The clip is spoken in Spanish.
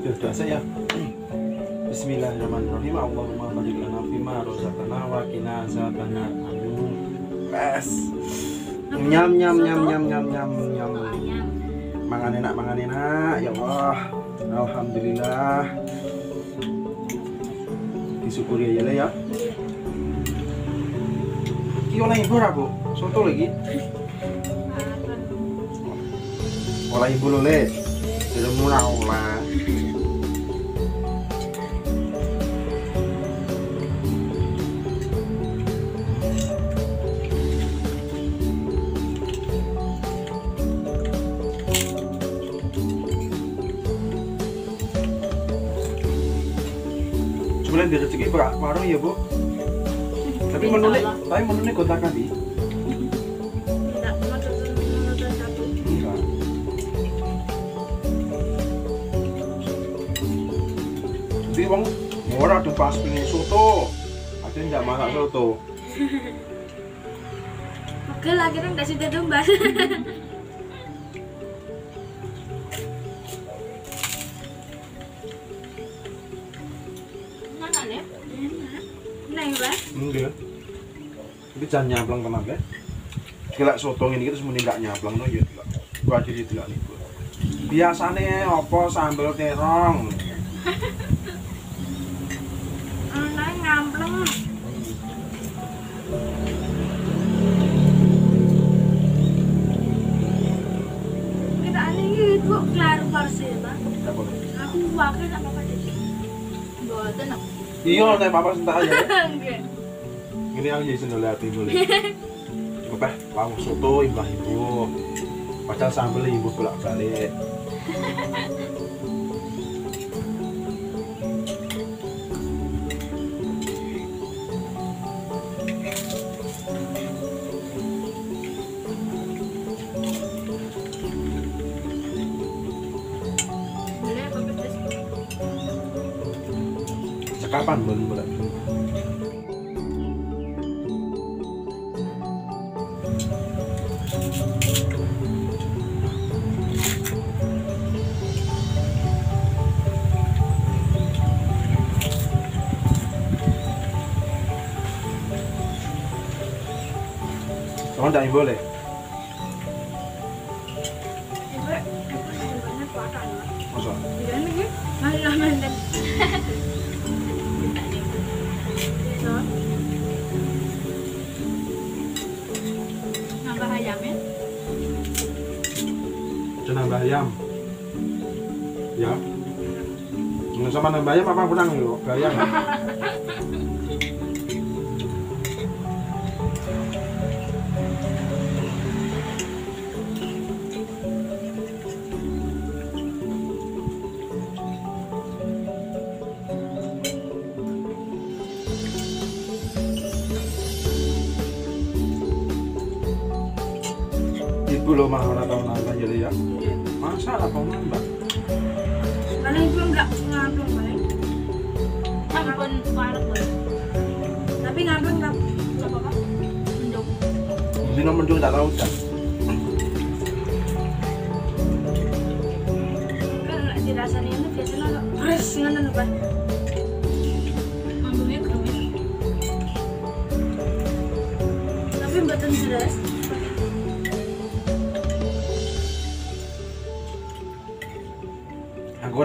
يهتز يا بسم الله الرحمن الرحيم اللهم بارك لنا فيما رزقنا وقنا عذاب النار آمين. Best. Nyam nyam nyam nyam nyam nyam nyam. Mangan enak ya Allah. Alhamdulillah. Disyukuri aja lah ya. Oleh ibu apa? Soto lagi. Oleh ibu lele. Sudah murah olah. Sebenarnya dari segi warung ya bu. Tapi menulis, kotakan di. Tidak menulis satu. Enggak. Jadi bang, orang ada pas pilih soto, ada tidak masak soto. Oke lah, kita nggak sudah domba. Mana nih? Enggak. Tapi jangan nyablang kenapa? Gila sotong ini terus mending gak nyablang no ya. Gua jadi delok niku. Biasane apa sambel terong. Ana nyambleng. Kita ane iki kok klaru parsela. Aku wae gak apa-apa dadi. Mboten. Iya nek papa sentak aja. Nggih. Ini aku jadi sendal hati boleh. Apa? Lauk soto imbah ibu. Padahal sambel ibu bolak balik. Sekapan belum boleh? Kamu tidak boleh. Masa? Nambah ayamnya? Itu nambah ayam. Ya. Sama nambah ayam apa kurang yuk? Bayang. Ibu loh mah orang tahu nambah jadi ya. Masa apa nambah? Karena ibu enggak ngandung baik. Tapi pun parah baik. Tapi ngandung enggak apa-apa. Mendung. Jadi nomor mendung tak tahu kan? Kan dirasanya itu biasanya agak beres ngandung apa? Ngandungnya kerumit. Tapi mboten beres. Aku